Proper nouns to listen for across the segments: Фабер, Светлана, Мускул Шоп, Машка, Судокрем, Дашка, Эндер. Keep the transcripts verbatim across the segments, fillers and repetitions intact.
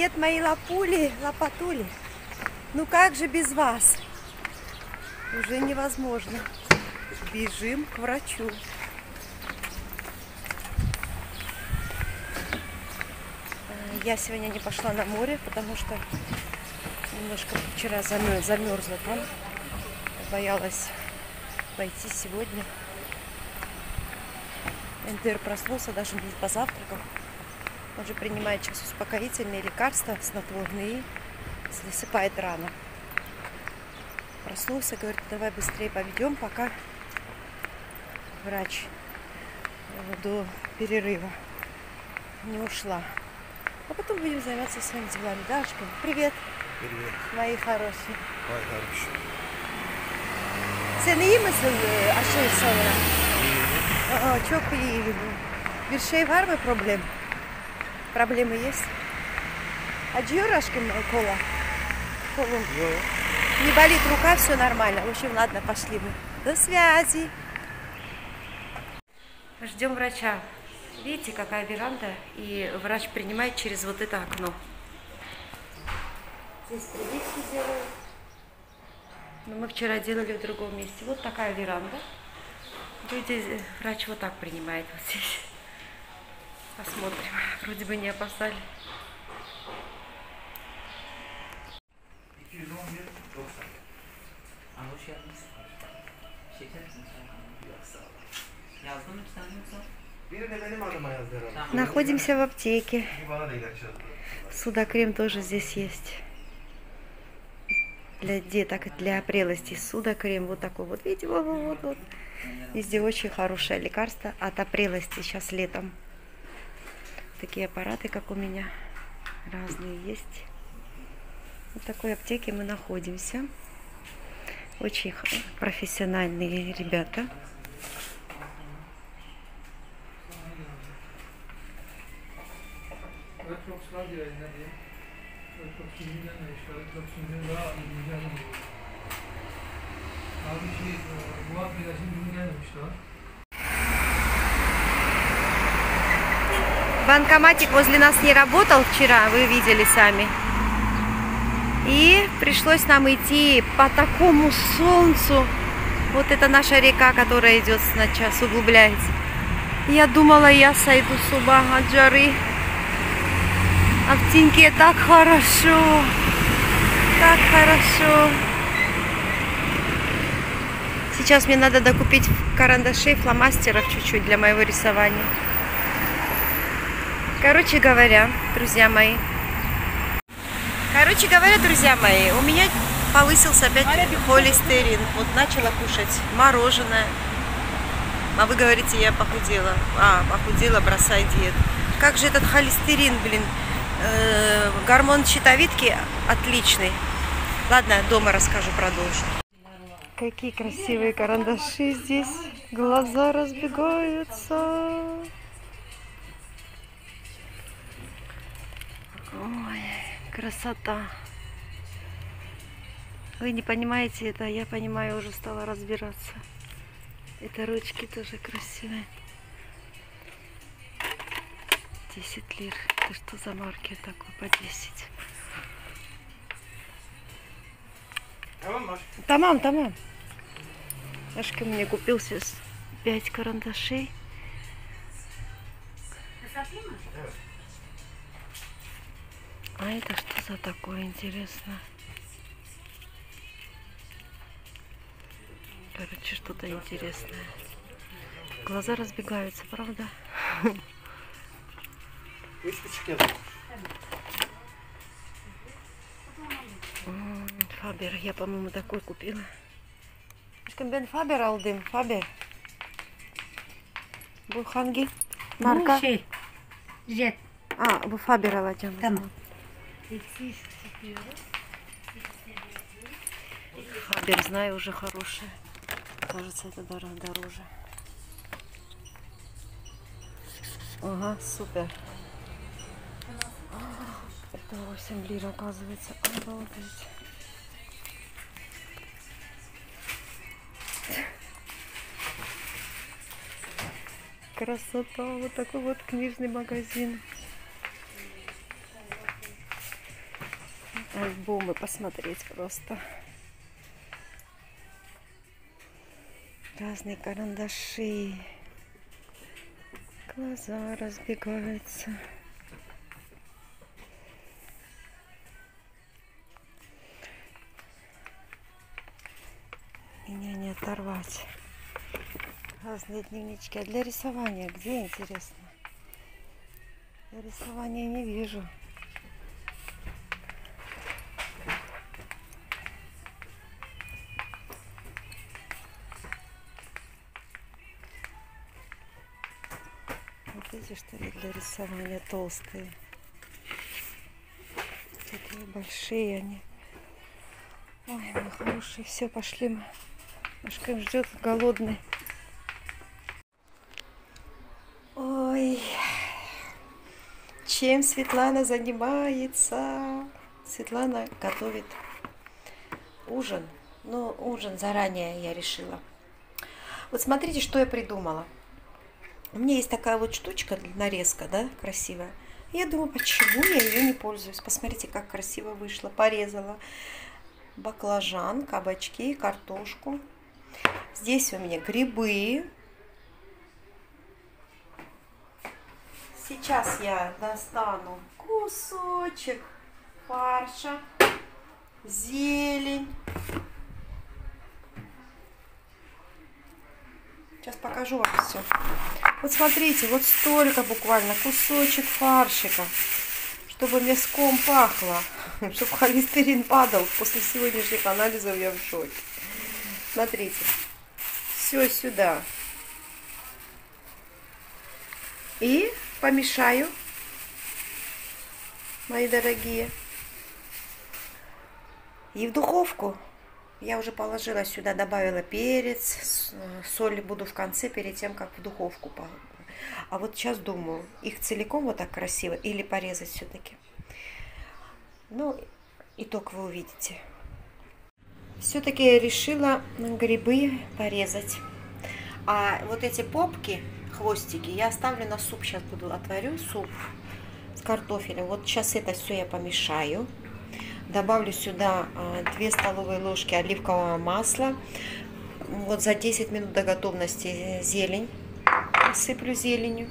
Привет, мои лапули, лопатули. Ну как же без вас? Уже невозможно. Бежим к врачу. Я сегодня не пошла на море, потому что немножко вчера замерзла там. Боялась пойти сегодня. Эндер проснулся, даже не позавтракал. Он же принимает сейчас успокоительные лекарства, снотворные, засыпает рано. Проснулся, говорит, давай быстрее поведем, пока врач до перерыва не ушла. А потом будем заниматься своими делами. Дашка, привет. Привет. Мои хорошие. Мои хорошие. Це не їм мислили, а що і сьогодні? Ні. О, чого приїли? Більше і варми проблем? Проблеми є? А джурашки кола? Колу? Не болит рука, все нормально. В общем, ладно, пошли мы. До связи. Ждем врача. Видите, какая веранда, и врач принимает через вот это окно. Здесь прививки делают. Но мы вчера делали в другом месте. Вот такая веранда. Люди, врач вот так принимает вот здесь. Посмотрим. Вроде бы не опасали. Находимся в аптеке. Судокрем тоже здесь есть. Для деток, для прелести. Судокрем вот такой вот. Видите, вот, вот, вот. Везде очень хорошее лекарство от опрелости сейчас летом. Такие аппараты, как у меня, разные есть. Вот такой аптеке мы находимся. Очень профессиональные ребята. Банкоматик возле нас не работал вчера, вы видели сами. И пришлось нам идти по такому солнцу. Вот это наша река, которая идет сейчас, углубляется. Я думала, я сойду с ума от жары. А в теньке так хорошо. Так хорошо. Сейчас мне надо докупить карандашей, фломастеров чуть-чуть для моего рисования. Короче говоря, друзья мои. Короче говоря, друзья мои, у меня повысился опять холестерин. Вот начала кушать мороженое. А вы говорите, я похудела. А, похудела, бросай диет. Как же этот холестерин, блин. Э, гормон щитовидки отличный. Ладно, дома расскажу, продолжу. Какие красивые карандаши здесь. Глаза разбегаются. Ой, красота. Вы не понимаете это, я понимаю, уже стала разбираться. Это ручки тоже красивые. десять лир. Это что за маркер такой по десять? Тамам, Машка. Тамам, тамам. Машка мне купил сейчас пять карандашей. А это что за такое, интересно? Короче, что-то интересное. Глаза разбегаются, правда? Фабер, я, по-моему, такой купила. Фабер алдым, Фабер. Буханги. Марка. А, Фабер аладем. Фабер, знаю, уже хороший. Кажется, это дороже. Ага, супер. Это восемь лир, оказывается. Обалдеть. Красота. Вот такой вот книжный магазин. альбомы посмотреть просто. Разные карандаши. Глаза разбегаются. Меня не оторвать. Разные дневнички. А для рисования где, интересно? Я рисования не вижу. Вот эти, что ли, для рисования толстые. Такие большие они. Ой, мои хорошие. Все, пошли мы. Машка ждет голодный. Ой. Чем Светлана занимается? Светлана готовит ужин. Ну, ужин заранее я решила. Вот смотрите, что я придумала. У меня есть такая вот штучка, нарезка, да, красивая. Я думаю, почему я ее не пользуюсь? Посмотрите, как красиво вышло. Порезала баклажан, кабачки, картошку. Здесь у меня грибы. Сейчас я достану кусочек фарша, зелень. Сейчас покажу вам все. Вот смотрите, вот столько буквально кусочек фаршика, чтобы мяском пахло, чтобы холестерин падал. После сегодняшних анализов я в шоке. Смотрите, все сюда. И помешаю, мои дорогие. И в духовку. Я уже положила сюда, добавила перец, соль буду в конце, перед тем, как в духовку. А вот сейчас думаю, их целиком вот так красиво или порезать все-таки. Ну, итог вы увидите. Все-таки я решила грибы порезать. А вот эти попки... хвостики я оставлю на суп, сейчас буду отварю суп с картофелем. Вот сейчас это все я помешаю, добавлю сюда две столовые ложки оливкового масла. Вот за десять минут до готовности зелень сыплю зеленью.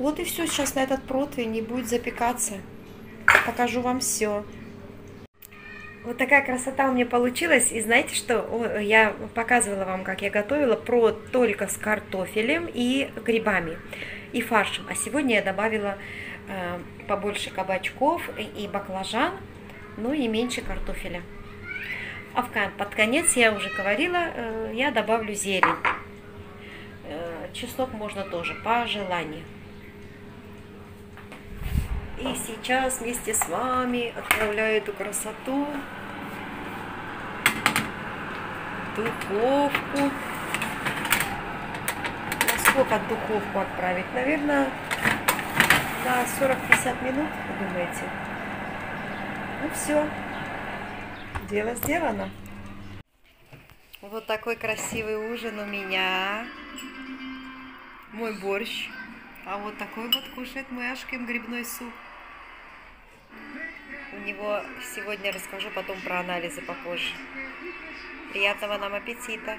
Вот и все, сейчас на этот противень и будет запекаться. Покажу вам все. Вот такая красота у меня получилась. И знаете что? Я показывала вам, как я готовила про только с картофелем и грибами, и фаршем. А сегодня я добавила э, побольше кабачков и, и баклажан, ну и меньше картофеля. А в, под конец, я уже говорила, э, я добавлю зелень. Э, чеснок можно тоже, по желанию. И сейчас вместе с вами отправляю эту красоту в духовку. Насколько духовку отправить? Наверное, на сорок-пятьдесят минут, вы думаете? Ну все, дело сделано. Вот такой красивый ужин у меня. Мой борщ. А вот такой вот кушает мой Ашкин грибной суп. У него сегодня расскажу, потом про анализы попозже. Приятного нам аппетита!